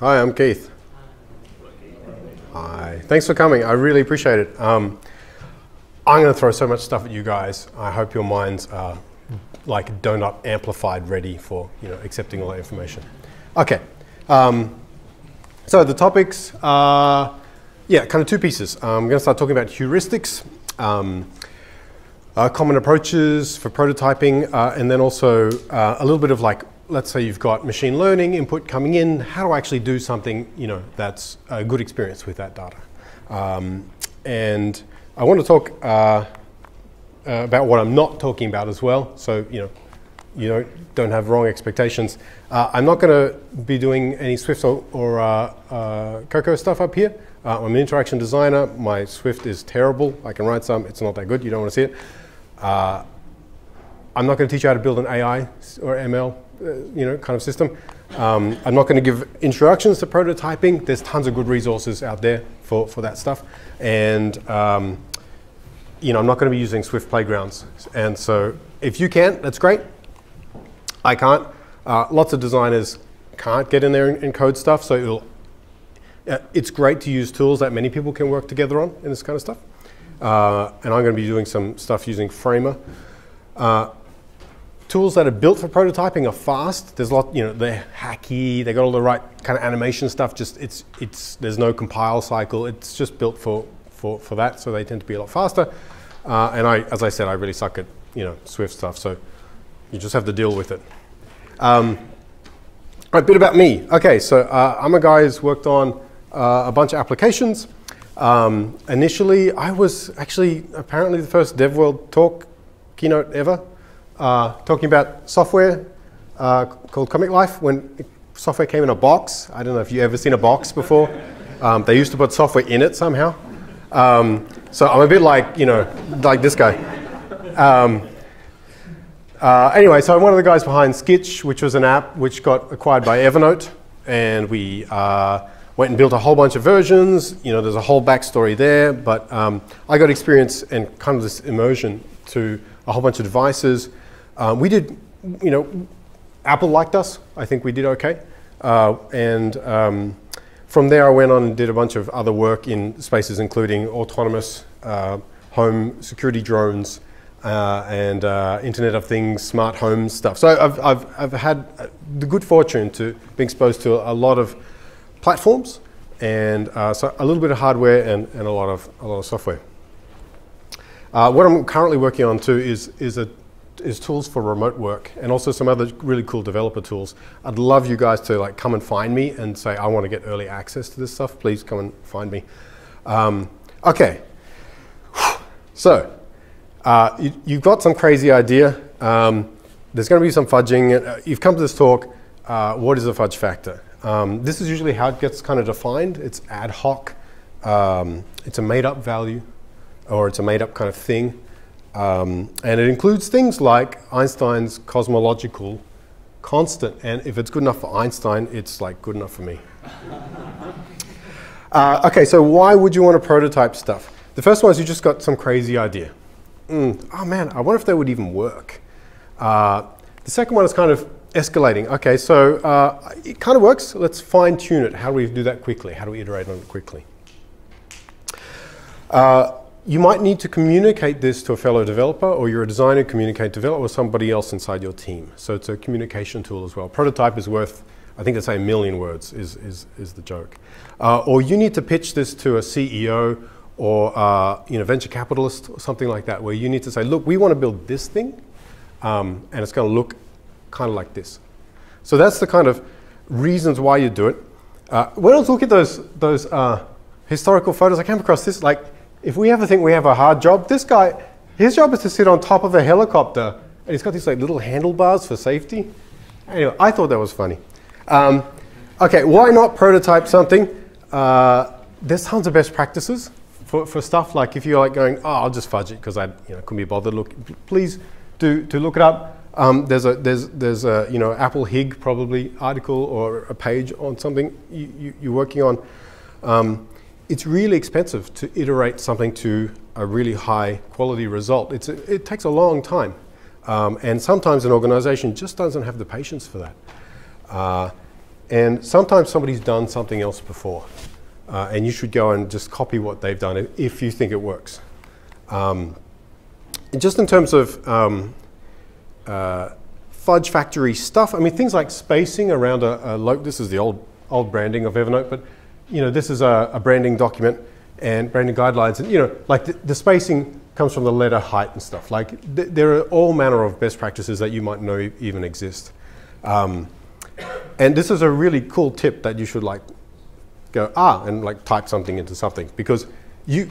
Hi, I'm Keith. Hi. Thanks for coming. I really appreciate it. I'm going to throw so much stuff at you guys. I hope your minds are like donut amplified, ready for accepting all that information. Okay. So the topics are kind of two pieces. I'm going to start talking about heuristics, common approaches for prototyping, and then also a little bit of like, let's say you've got machine learning input coming in, how do I actually do something that's a good experience with that data? And I want to talk about what I'm not talking about as well, so you don't have wrong expectations. I'm not going to be doing any Swift or Cocoa stuff up here. I'm an interaction designer. My Swift is terrible. I can write some. It's not that good. You don't want to see it. I'm not going to teach you how to build an AI or ML kind of system. I'm not going to give introductions to prototyping. There's tons of good resources out there for that stuff. And I'm not going to be using Swift playgrounds. And so if you can, that's great. I can't. Lots of designers can't get in there and code stuff, so it's great to use tools that many people can work together on in this kind of stuff. And I'm going to be doing some stuff using Framer. Tools that are built for prototyping are fast. There's a lot, they're hacky. They got all the right kind of animation stuff. Just there's no compile cycle. It's just built for that, so they tend to be a lot faster. And as I said, I really suck at Swift stuff, so you just have to deal with it. A bit about me. Okay, so I'm a guy who's worked on a bunch of applications. Initially, I was actually apparently the first DevWorld Talk keynote ever, talking about software called Comic Life. When software came in a box, I don't know if you've ever seen a box before. They used to put software in it somehow. So I'm a bit like, like this guy. Anyway, so I'm one of the guys behind Skitch, which was an app which got acquired by Evernote, and we went and built a whole bunch of versions. There's a whole backstory there, but I got experience and kind of this immersion to a whole bunch of devices. We did, Apple liked us. I think we did okay. From there, I went on and did a bunch of other work in spaces, including autonomous home security drones, and Internet of Things, smart home stuff. So I've had the good fortune to be exposed to a lot of platforms, and so a little bit of hardware and a lot of software. What I'm currently working on too is tools for remote work, and also some other really cool developer tools. I'd love you guys to like come and find me and say I want to get early access to this stuff. Please come and find me. Okay, so. You've got some crazy idea. There's going to be some fudging. You've come to this talk. What is the fudge factor? This is usually how it gets kind of defined. It's ad hoc. It's a made-up value, or it's a made-up kind of thing. And it includes things like Einstein's cosmological constant. And if it's good enough for Einstein, it's like good enough for me. Okay, so why would you want to prototype stuff? The first one is you just got some crazy idea. Oh man, I wonder if they would even work. The second one is kind of escalating. Okay, so it kind of works. Let's fine tune it. How do we do that quickly? How do we iterate on it quickly? You might need to communicate this to a fellow developer, or you're a designer, communicate developer, or somebody else inside your team. So it's a communication tool as well. Prototype is worth, I think they say 1 million words is the joke. Or you need to pitch this to a CEO, or venture capitalist or something like that, where you need to say, look, we want to build this thing, and it's going to look kind of like this. So that's the kind of reasons why you do it. When I was looking at those historical photos, I came across this, like, if we ever think we have a hard job, this guy, his job is to sit on top of a helicopter, and he's got these like little handlebars for safety. Anyway, I thought that was funny. Okay, why not prototype something? There's tons of best practices. For stuff like if you're like going, oh, I'll just fudge it because I couldn't be bothered. Look, please do look it up. There's a Apple Hig probably article or a page on something you're working on. It's really expensive to iterate something to a really high quality result. It takes a long time, and sometimes an organization just doesn't have the patience for that. And sometimes somebody's done something else before. And you should go and just copy what they've done if you think it works. And just in terms of fudge factory stuff, I mean, things like spacing around a logo. This is the old branding of Evernote, but you know, this is a branding document and branding guidelines. And you know, like the spacing comes from the letter height and stuff. Like there are all manner of best practices that you might know even exist. And this is a really cool tip that you should like go and like type something into something, because you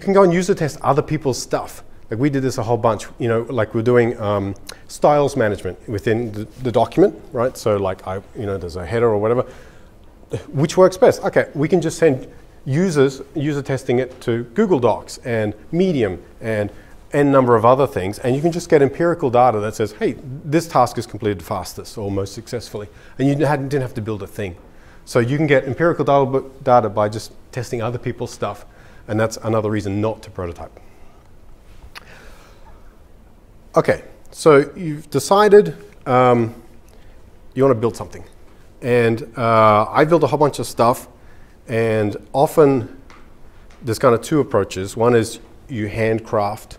can go and user test other people's stuff. Like we did this a whole bunch, you know, like we're doing styles management within the document, right? So like you know, there's a header or whatever. Which works best? Okay, we can just send user testing it to Google Docs and Medium and n number of other things, and you can just get empirical data that says, hey, this task is completed fastest or most successfully, and you didn't have to build a thing. So you can get empirical data by just testing other people's stuff, and that's another reason not to prototype. Okay, so you've decided you want to build something. And I built a whole bunch of stuff, and often there's kind of two approaches. One is you handcraft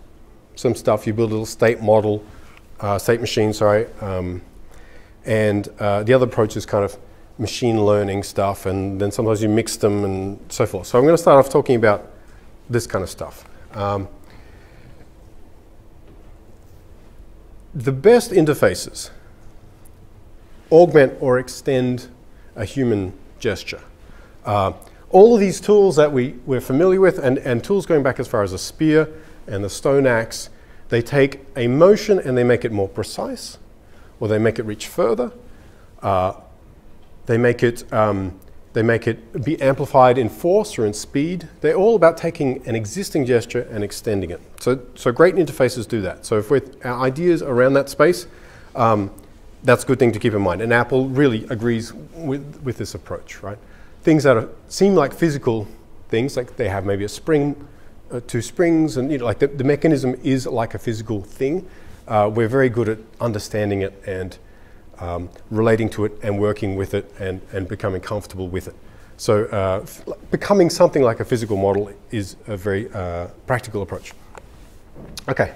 some stuff, you build a little state model, state machine, sorry. And the other approach is kind of machine learning stuff, and then sometimes you mix them and so forth. So I'm going to start off talking about this kind of stuff. The best interfaces augment or extend a human gesture. All of these tools that we're familiar with, and tools going back as far as a spear and the stone axe, they take a motion and they make it more precise, or they make it reach further. They make it be amplified in force or in speed. They're all about taking an existing gesture and extending it. So great interfaces do that. So if we're our ideas around that space, that's a good thing to keep in mind. And Apple really agrees with this approach, right? Things that seem like physical things, like they have maybe a spring, two springs, and you know, like the mechanism is like a physical thing. We're very good at understanding it and relating to it and working with it and becoming comfortable with it. So becoming something like a physical model is a very practical approach. Okay.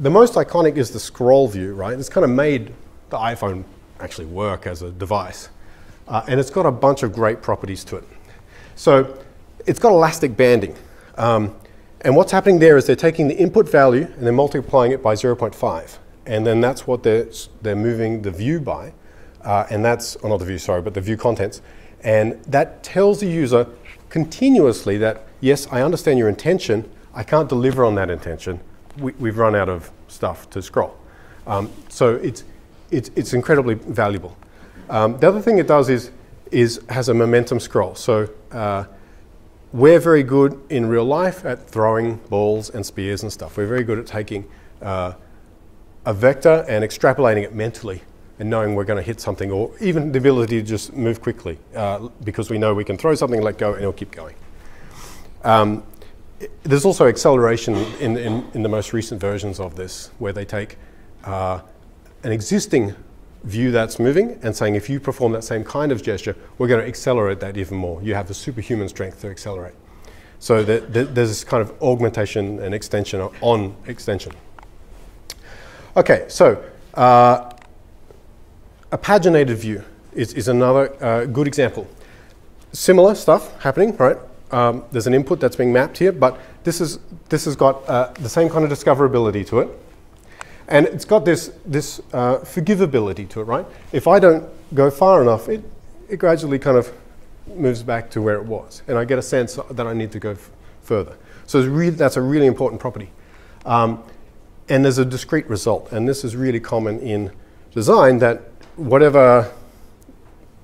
The most iconic is the scroll view, right? It's kind of made the iPhone actually work as a device. And it's got a bunch of great properties to it. So it's got elastic banding. And what's happening there is they're taking the input value and they're multiplying it by 0.5. And then that's what they're moving the view by. And that's, oh, not the view, sorry, but the view contents. And that tells the user continuously that, yes, I understand your intention. I can't deliver on that intention. We've run out of stuff to scroll. So it's incredibly valuable. The other thing it does is has a momentum scroll. So we're very good in real life at throwing balls and spears and stuff. We're very good at taking a vector and extrapolating it mentally and knowing we're going to hit something, or even the ability to just move quickly because we know we can throw something, let go, and it'll keep going. There's also acceleration in the most recent versions of this, where they take an existing view that's moving and saying, if you perform that same kind of gesture, we're going to accelerate that even more. You have the superhuman strength to accelerate. So there's this kind of augmentation and extension on extension. Okay, so a paginated view is another good example. Similar stuff happening, right? There's an input that's being mapped here, but this has got the same kind of discoverability to it. And it's got this forgivability to it, right? If I don't go far enough, it gradually kind of moves back to where it was. And I get a sense that I need to go further. So that's a really important property. And there's a discrete result. And this is really common in design, that whatever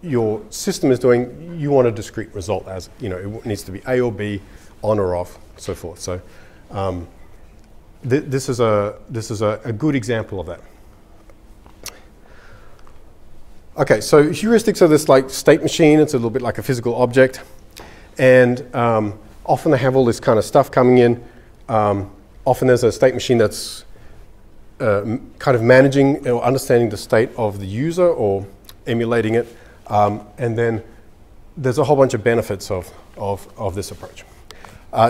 your system is doing, you want a discrete result, as you know, it needs to be A or B, on or off, so forth. So this is a good example of that. Okay, so heuristics are this like state machine. It's a little bit like a physical object, and often they have all this kind of stuff coming in. Often there's a state machine that's kind of managing or understanding the state of the user or emulating it. And then there's a whole bunch of benefits of this approach.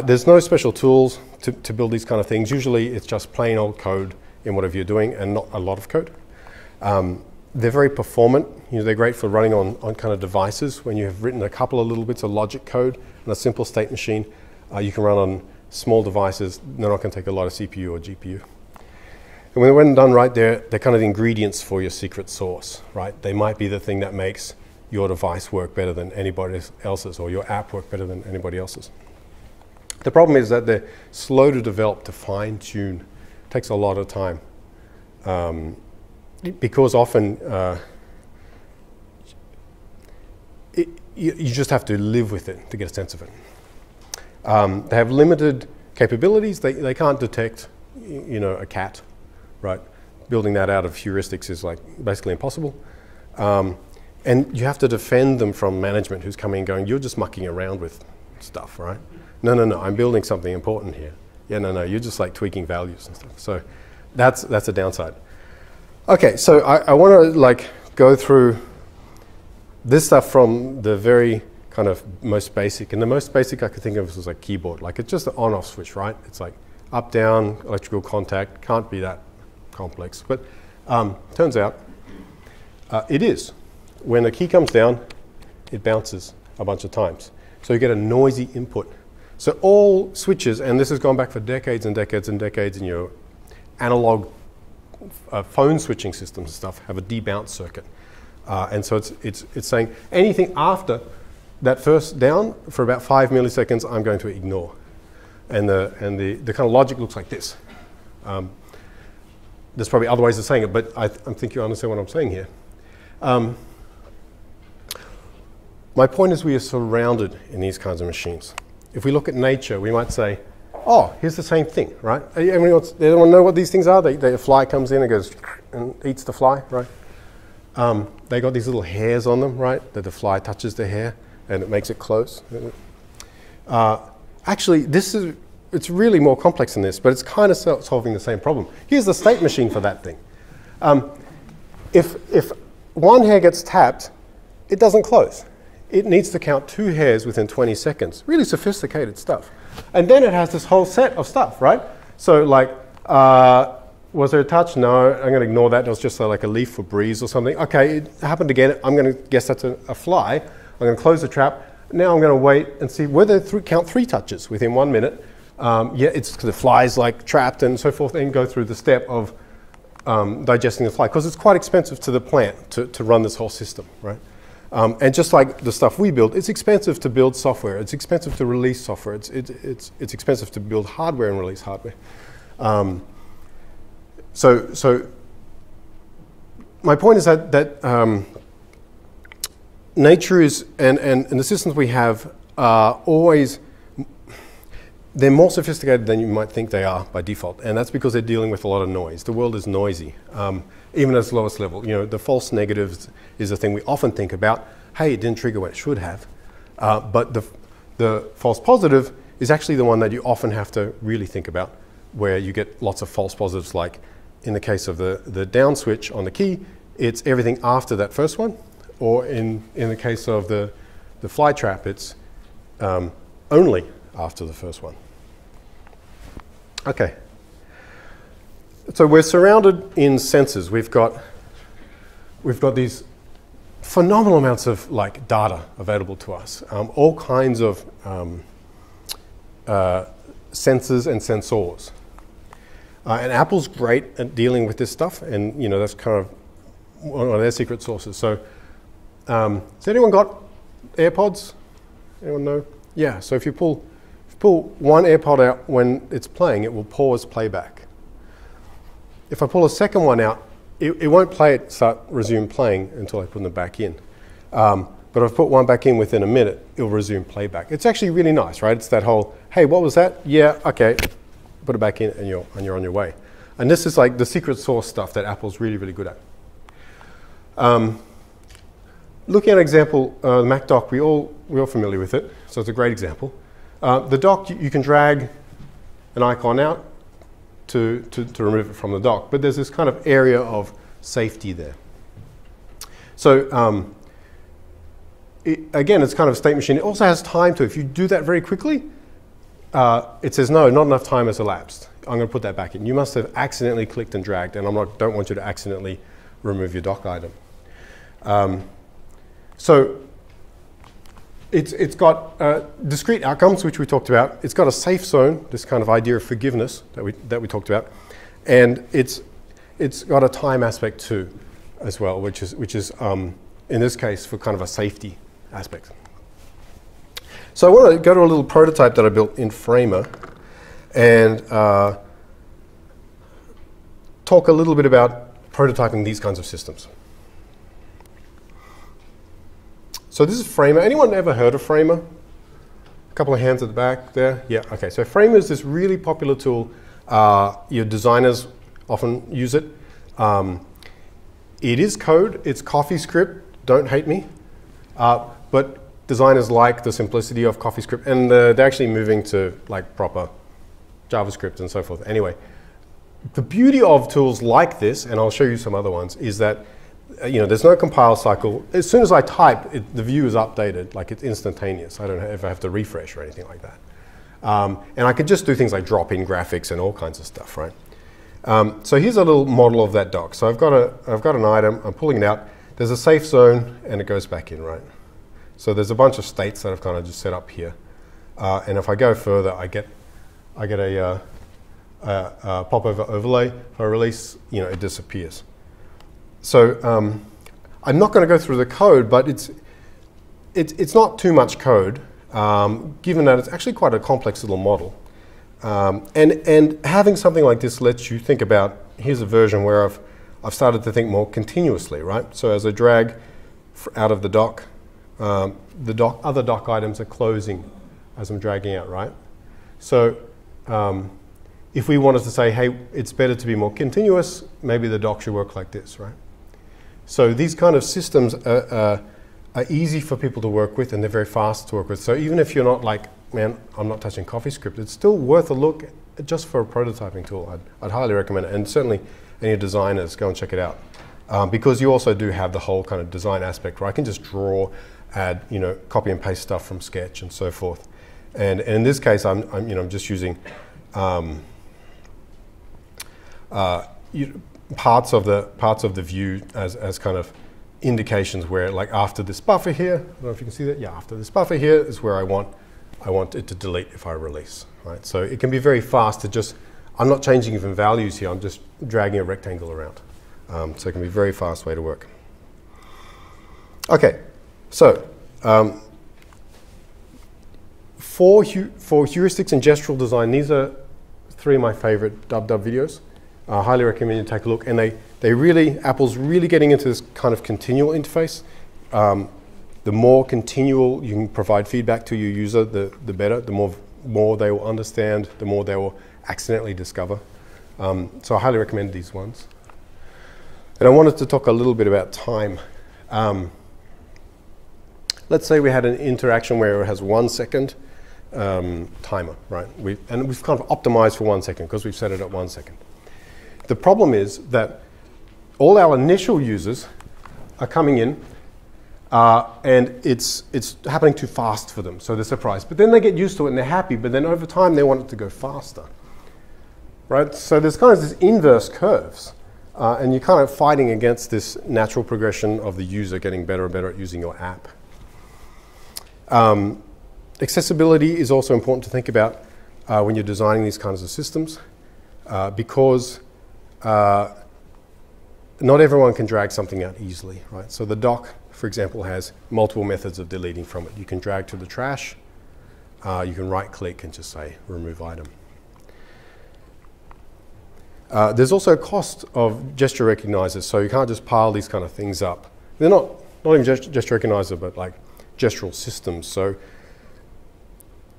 There's no special tools to build these kind of things. Usually it's just plain old code in whatever you're doing and not a lot of code. They're very performant. You know, they're great for running on kind of devices. When you have written a couple of little bits of logic code and a simple state machine, you can run on small devices. They're not going to take a lot of CPU or GPU. And when done right, they're kind of the ingredients for your secret sauce, right? They might be the thing that makes your device work better than anybody else's or your app work better than anybody else's. The problem is that they're slow to develop, to fine-tune. It takes a lot of time. Because often you just have to live with it to get a sense of it. They have limited capabilities. They can't detect, you know, a cat, right? Building that out of heuristics is like basically impossible. And you have to defend them from management who's coming and going, you're just mucking around with stuff, right? No, no, no, I'm building something important here. Yeah, no, no, you're just like tweaking values and stuff. So that's a downside. Okay, so I want to like go through this stuff from the very kind of most basic, and the most basic I could think of was like keyboard. Like it's just an on-off switch, right? It's like up, down, electrical contact, can't be that complex. But turns out it is. When a key comes down, it bounces a bunch of times. So you get a noisy input. So all switches, and this has gone back for decades and decades and decades in your analog phone switching systems and stuff have a debounce circuit, and so it's saying anything after that first down for about 5 milliseconds I'm going to ignore, and the kind of logic looks like this. There's probably other ways of saying it, but I think you understand what I'm saying here. My point is we are surrounded in these kinds of machines. If we look at nature, we might say, oh, here's the same thing, right? Anyone else, they don't know what these things are? A fly comes in and goes and eats the fly, right? They got these little hairs on them, right? That the fly touches the hair and it makes it close. Actually, it's really more complex than this, but it's kind of solving the same problem. Here's the state machine for that thing. If one hair gets tapped, it doesn't close. It needs to count 2 hairs within 20 seconds. Really sophisticated stuff. And then it has this whole set of stuff, right? So like, was there a touch? No, I'm going to ignore that. It was just like a leaf or breeze or something. Okay, it happened again. I'm going to guess that's a fly. I'm going to close the trap. Now I'm going to wait and see whether count 3 touches within 1 minute. Yeah, it's because the fly's like trapped and so forth, and go through the step of digesting the fly, because it's quite expensive to the plant to run this whole system, right? And just like the stuff we build, it's expensive to build software. It's expensive to release software. It's expensive to build hardware and release hardware. So my point is that nature is, and the systems we have are always, they're more sophisticated than you might think they are by default. And that's because they're dealing with a lot of noise. The world is noisy. Even at its lowest level, you know, the false negatives is a thing we often think about. Hey, it didn't trigger what it should have. But the false positive is actually the one that you often have to really think about, where you get lots of false positives, like in the case of the down switch on the key, it's everything after that first one. Or in the case of the fly trap, it's only after the first one. Okay. So we're surrounded in sensors. We've got these phenomenal amounts of like data available to us. All kinds of sensors and sensors. And Apple's great at dealing with this stuff, and you know that's kind of one of their secret sauces. So, has anyone got AirPods? Anyone know? Yeah. So if you pull one AirPod out when it's playing, it will pause playback. If I pull a second one out, it won't play it, resume playing until I put them back in. But if I put one back in within a minute, it'll resume playback. It's actually really nice, right? It's that whole, hey, what was that? Yeah, okay, put it back in and you're on your way. And this is like the secret sauce stuff that Apple's really, really good at. Looking at an example, the Mac dock, we're all familiar with it, so it's a great example. The dock, you can drag an icon out, to remove it from the dock. But there's this kind of area of safety there. So again, it's kind of a state machine. It also has time to. If you do that very quickly, it says, no, not enough time has elapsed. I'm going to put that back in. You must have accidentally clicked and dragged, and I don't want you to accidentally remove your doc item. So it's got discrete outcomes, which we talked about. It's got a safe zone, this kind of idea of forgiveness that we talked about. And it's got a time aspect too, as well, which is in this case, for kind of a safety aspect. So I want to go to a little prototype that I built in Framer and talk a little bit about prototyping these kinds of systems. So this is Framer. Anyone ever heard of Framer? A couple of hands at the back there. Yeah, OK. So Framer is this really popular tool. Your designers often use it. It is code. It's CoffeeScript. Don't hate me. But designers like the simplicity of CoffeeScript. And they're actually moving to like proper JavaScript and so forth. Anyway, the beauty of tools like this, and I'll show you some other ones, is that there's no compile cycle. As soon as I type, the view is updated. Like, it's instantaneous. I don't ever have to refresh or anything like that. And I could just do things like drop in graphics and all kinds of stuff, right? So here's a little model of that doc. So I've got an item. I'm pulling it out. There's a safe zone, and it goes back in, right? So there's a bunch of states that I've kind of just set up here. And if I go further, I get a popover overlay. If I release, it disappears. So I'm not going to go through the code, but it's not too much code, given that it's actually quite a complex little model. And having something like this lets you think about, here's a version where I've started to think more continuously, right? So as I drag out of the doc other doc items are closing as I'm dragging out, right? So if we wanted to say, hey, it's better to be more continuous, maybe the doc should work like this, right? So these kind of systems are easy for people to work with, and they're very fast to work with. So even if you're not like, man, I'm not touching CoffeeScript, it's still worth a look just for a prototyping tool. I'd highly recommend it. And certainly any designers, go and check it out. Because you also do have the whole kind of design aspect where I can just draw, add, copy and paste stuff from Sketch and so forth. And in this case, I'm just using parts of the view as kind of indications where, like, after this buffer here, I don't know if you can see that. Yeah, after this buffer here is where I want it to delete if I release, right? So it can be very fast to just, I'm not changing even values here, I'm just dragging a rectangle around. So it can be a very fast way to work. OK, so for heuristics and gestural design, these are three of my favorite DubDub videos. I highly recommend you take a look. And Apple's really getting into this kind of continual interface. The more continual you can provide feedback to your user, the better. The more they will understand, the more they will accidentally discover. So I highly recommend these ones. And I wanted to talk a little bit about time. Let's say we had an interaction where it has 1 second timer, right? And we've kind of optimized for 1 second because we've set it at 1 second. The problem is that all our initial users are coming in, and it's happening too fast for them, so they're surprised. But then they get used to it and they're happy, but then over time they want it to go faster, right? So there's kind of this inverse curves, and you're kind of fighting against this natural progression of the user getting better and better at using your app. Accessibility is also important to think about when you're designing these kinds of systems, because not everyone can drag something out easily, right? So the doc, for example, has multiple methods of deleting from it. You can drag to the trash. You can right-click and just say remove item. There's also a cost of gesture recognizers, so you can't just pile these kind of things up. They're not even gesture recognizer, but like gestural systems. So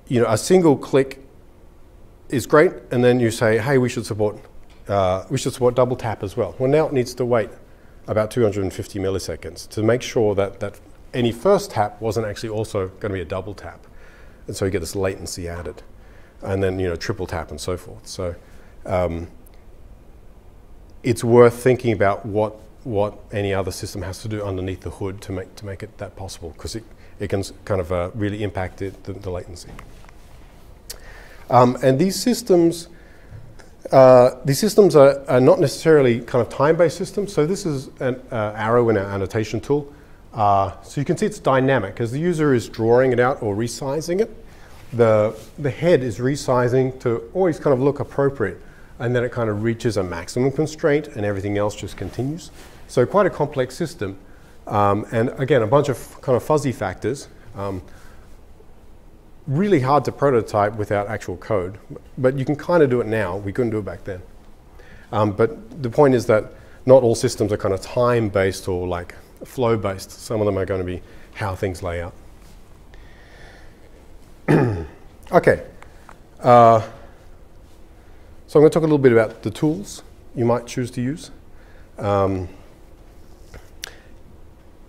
a single click is great, and then you say, hey, we should support double tap as well. Well, now it needs to wait about 250 milliseconds to make sure that any first tap wasn't actually also going to be a double tap. And so you get this latency added. And then, triple tap and so forth. So it's worth thinking about what what any other system has to do underneath the hood to make it that possible, because it can kind of really impact the latency. And these systems are not necessarily kind of time-based systems. So this is an arrow in our annotation tool. So you can see it's dynamic. As the user is drawing it out or resizing it, the head is resizing to always kind of look appropriate. And then it kind of reaches a maximum constraint and everything else just continues. So quite a complex system. And again, a bunch of kind of fuzzy factors. Really hard to prototype without actual code, but you can kind of do it now. We couldn't do it back then. But the point is that not all systems are kind of time-based or like flow-based. Some of them are going to be how things lay out. Okay. So I'm going to talk a little bit about the tools you might choose to use.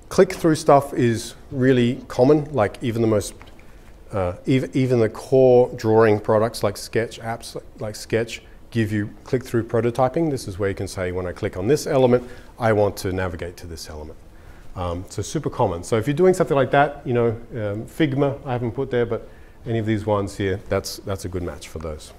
Click-through stuff is really common, like even the most even the core drawing products like Sketch apps, like Sketch, give you click-through prototyping. This is where you can say, when I click on this element, I want to navigate to this element. So super common. So if you're doing something like that, you know, Figma, I haven't put there, but any of these ones here, that's a good match for those.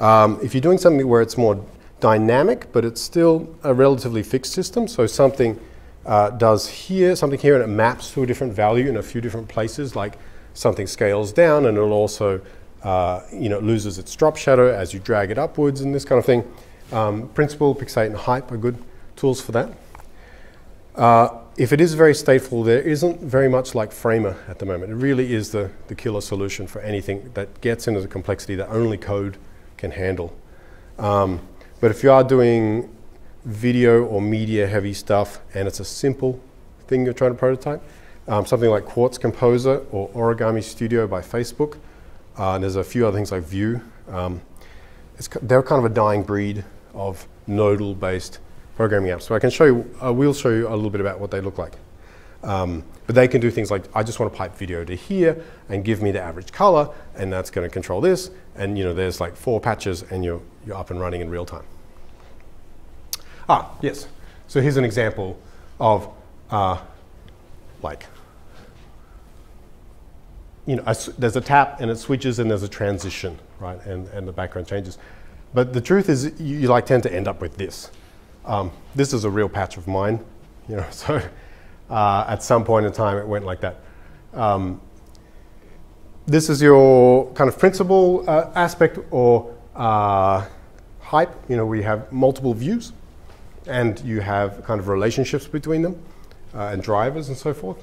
If you're doing something where it's more dynamic, but it's still a relatively fixed system, so something does here, something here, and it maps to a different value in a few different places, like something scales down and it'll also you know, loses its drop shadow as you drag it upwards and this kind of thing. Principle, Pixate, and Hype are good tools for that. If it is very stateful, there isn't very much like Framer at the moment. It really is the killer solution for anything that gets into the complexity that only code can handle. But if you are doing video or media heavy stuff and it's a simple thing you're trying to prototype, something like Quartz Composer or Origami Studio by Facebook. And there's a few other things like Vue. They're kind of a dying breed of nodal-based programming apps. So I can show you, I will show you a little bit about what they look like. But they can do things like, I just want to pipe video to here and give me the average color, and that's going to control this. And you know, there's like 4 patches, and you're up and running in real time. Ah, yes. So here's an example of like, you know, there's a tap and it switches and there's a transition, right? And the background changes. But the truth is you like tend to end up with this. This is a real patch of mine, you know, so at some point in time it went like that. This is your kind of principal aspect or hype. You know, we have multiple views and you have kind of relationships between them and drivers and so forth.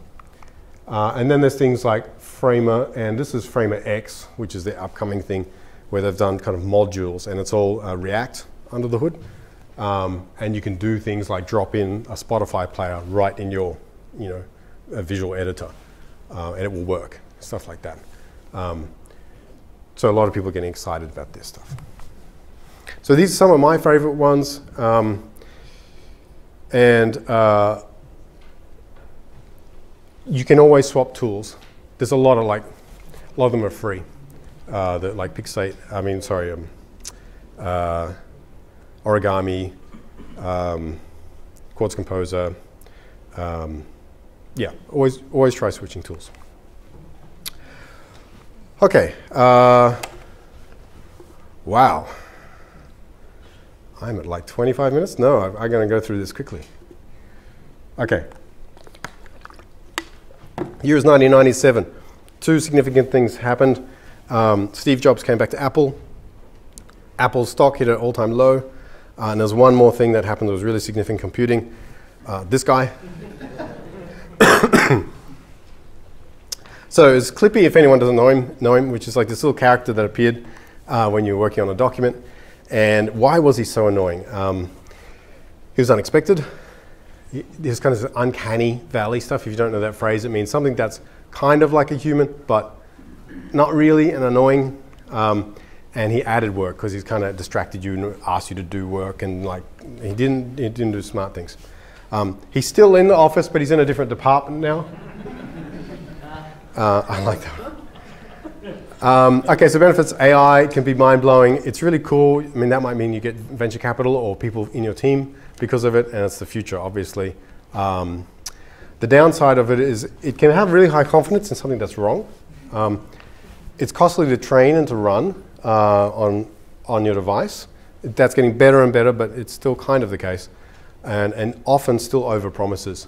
And then there's things like Framer, and this is Framer X, which is the upcoming thing where they've done kind of modules, and it's all React under the hood. And you can do things like drop in a Spotify player right in your, you know, a visual editor, and it will work, stuff like that. So a lot of people are getting excited about this stuff. So these are some of my favorite ones. You can always swap tools. There's a lot of them are free. That like Pixate, I mean, sorry, Origami, Quartz Composer. Yeah, always try switching tools. Okay. Wow. I'm at like 25 minutes. No, I'm going to go through this quickly. Okay. Year is 1997. 2 significant things happened. Steve Jobs came back to Apple. Apple's stock hit an all-time low. And there's one more thing that happened that was really significant computing. This guy. So it's Clippy, if anyone doesn't know him, which is like this little character that appeared when you were working on a document. And why was he so annoying? He was unexpected. There's kind of uncanny valley stuff. If you don't know that phrase, it means something that's kind of like a human, but not really, and annoying. And he added work because he's kind of distracted you and asked you to do work, and like he didn't do smart things. He's still in the office, but he's in a different department now. I like that one. Okay, so benefits, AI can be mind-blowing. It's really cool. I mean, that might mean you get venture capital or people in your team because of it, and it's the future, obviously. The downside of it is it can have really high confidence in something that's wrong. It's costly to train and to run on your device. That's getting better and better, but it's still kind of the case. And often still overpromises,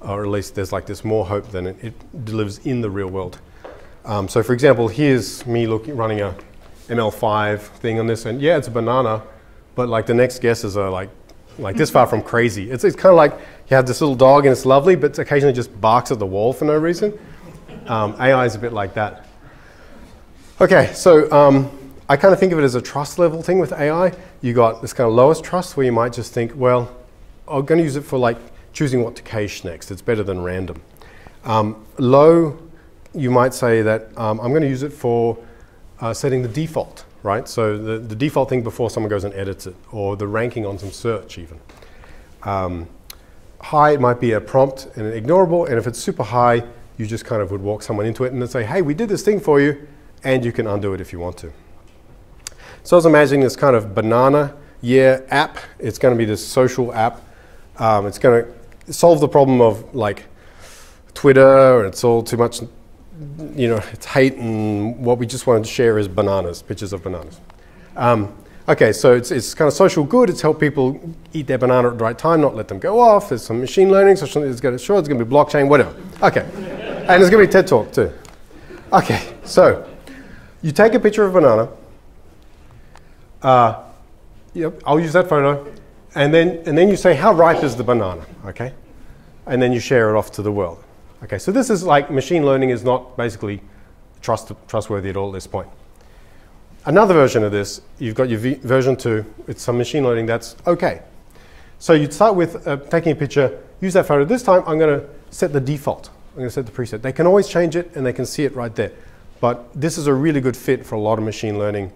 or at least there's like this more hope than it delivers in the real world. So for example, here's me running a ML5 thing on this, and yeah, it's a banana, but like the next guesses are like this far from crazy. It's kind of like you have this little dog and it's lovely, but it occasionally just barks at the wall for no reason. AI is a bit like that. Okay, so I kind of think of it as a trust level thing with AI. You got this kind of lowest trust where you might just think, well, I'm going to use it for like choosing what to cache next. It's better than random. Low, you might say that I'm going to use it for setting the default, right? So the default thing before someone goes and edits it, or the ranking on some search even. High, it might be a prompt and an ignorable, and if it's super high, you just kind of would walk someone into it and then say, hey, we did this thing for you, and you can undo it if you want to. So I was imagining this kind of banana app. It's going to be this social app. It's going to solve the problem of like Twitter, and it's all too much, you know, it's hate, and what we just wanted to share is bananas, pictures of bananas. Okay, so it's kind of social good. It's help people eat their banana at the right time, not let them go off. There's some machine learning, so sure, it's going to be blockchain, whatever. Okay, and it's going to be TED Talk too. Okay, so you take a picture of a banana. Yep, I'll use that photo. And then you say, how ripe is the banana? Okay? And then you share it off to the world. Okay, so this is like machine learning is not basically trustworthy at all at this point. Another version of this, you've got your version 2. It's some machine learning that's okay. So you'd start with taking a picture, use that photo. This time, I'm going to set the default. I'm going to set the preset. They can always change it, and they can see it right there. But this is a really good fit for a lot of machine learning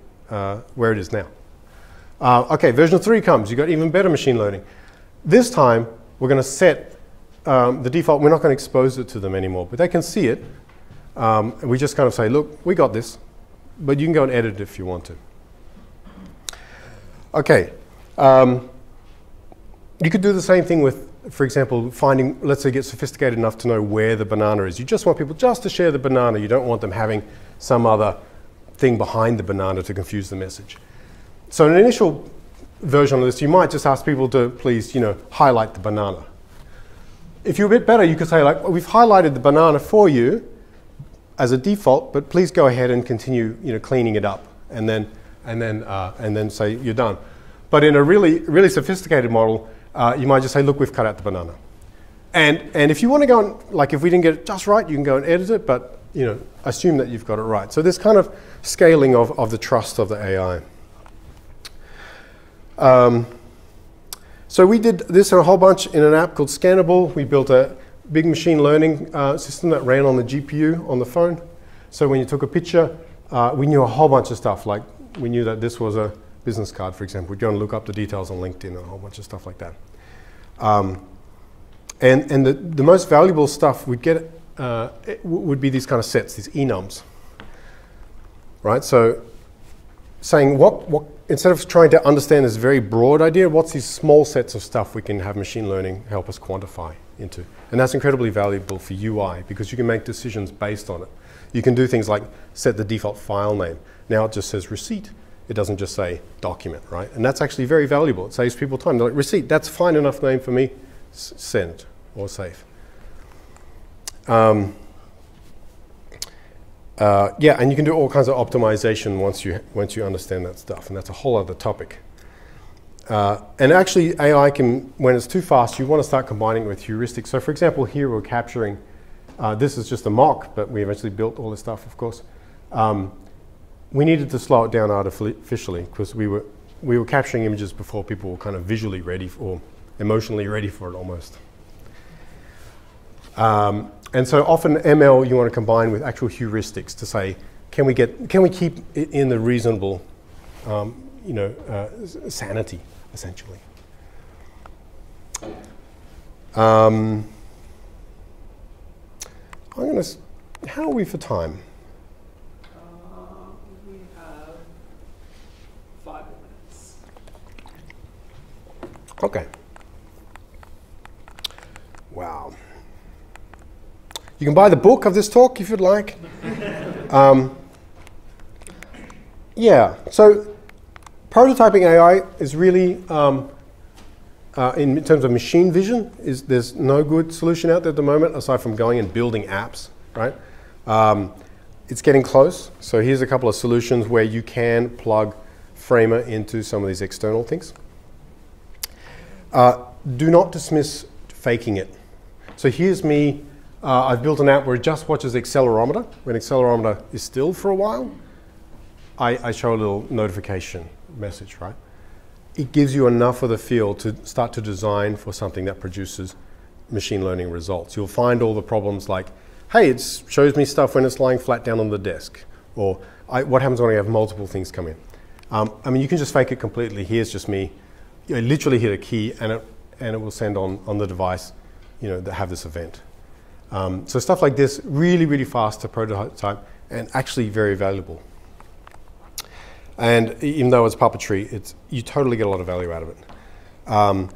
where it is now. Okay, version 3 comes. You've got even better machine learning. This time, we're going to set the default. We're not going to expose it to them anymore, but they can see it. And we just kind of say, look, we got this, but you can go and edit it if you want to. Okay. You could do the same thing with, for example, finding, let's say you get sophisticated enough to know where the banana is. You just want people just to share the banana. You don't want them having some other thing behind the banana to confuse the message. So in an initial version of this, you might just ask people to please, you know, highlight the banana. If you're a bit better, you could say, like, well, we've highlighted the banana for you as a default, but please go ahead and continue, you know, cleaning it up, and then say you're done. But in a really, really sophisticated model, you might just say, look, we've cut out the banana. And if you want to go and, like, if we didn't get it just right, you can go and edit it, but, you know, assume that you've got it right. So this kind of scaling of the trust of the AI. So we did this a whole bunch in an app called Scannable. We built a big machine learning system that ran on the GPU on the phone. So when you took a picture, we knew a whole bunch of stuff. Like we knew that this was a business card, for example. We'd go and look up the details on LinkedIn and a whole bunch of stuff like that. And the most valuable stuff we'd get would be these kind of sets, these enums, right? So saying what instead of trying to understand this very broad idea, what's these small sets of stuff we can have machine learning help us quantify into? And that's incredibly valuable for UI because you can make decisions based on it. You can do things like set the default file name. Now it just says receipt. It doesn't just say document, right? And that's actually very valuable. It saves people time. They're like, receipt, that's a fine enough name for me. Send or save. Yeah, and you can do all kinds of optimization once you understand that stuff, and that's a whole other topic. And actually, AI can, when it's too fast, you want to start combining it with heuristics. So for example, here we're capturing, this is just a mock, but we eventually built all this stuff, of course. We needed to slow it down artificially because we were capturing images before people were kind of visually ready or emotionally ready for it almost. And so often ML you want to combine with actual heuristics to say, can we keep it in the reasonable, you know, sanity essentially. I'm going to. How are we for time? We have 5 minutes. Okay. Wow. You can buy the book of this talk if you'd like. Yeah, so prototyping AI is really, in terms of machine vision, there's no good solution out there at the moment aside from going and building apps, right? It's getting close. So here's a couple of solutions where you can plug Framer into some of these external things. Do not dismiss faking it. So here's me. I've built an app where it just watches the accelerometer. When accelerometer is still for a while, I show a little notification message, right? It gives you enough of the feel to start to design for something that produces machine learning results. You'll find all the problems like, hey, it shows me stuff when it's lying flat down on the desk, or what happens when I have multiple things come in. I mean, you can just fake it completely. Here's just me. I literally hit a key, and it will send on the device, you know, that have this event. So stuff like this, really, really fast to prototype and actually very valuable. And even though it's puppetry, you totally get a lot of value out of it.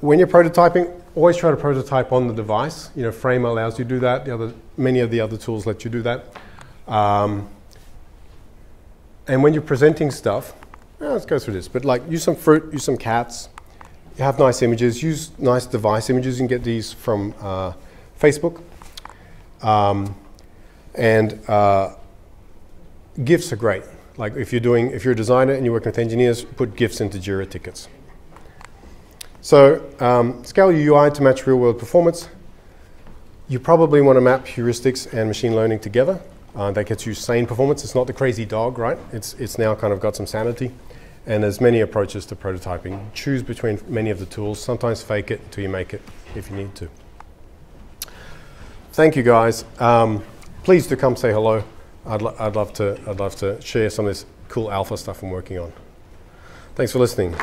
When you're prototyping, always try to prototype on the device. You know, Framer allows you to do that. Many of the other tools let you do that. And when you're presenting stuff, let's go through this. But like, use some fruit, use some cats. You have nice images. Use nice device images. You can get these from Facebook. GIFs are great. Like if you're a designer and you're working with engineers, put GIFs into Jira tickets. So scale your UI to match real-world performance. You probably want to map heuristics and machine learning together. That gets you sane performance. It's not the crazy dog, right? It's now kind of got some sanity. And there's many approaches to prototyping. Choose between many of the tools. Sometimes fake it until you make it if you need to. Thank you, guys. Please do come say hello. I'd love to share some of this cool alpha stuff I'm working on. Thanks for listening.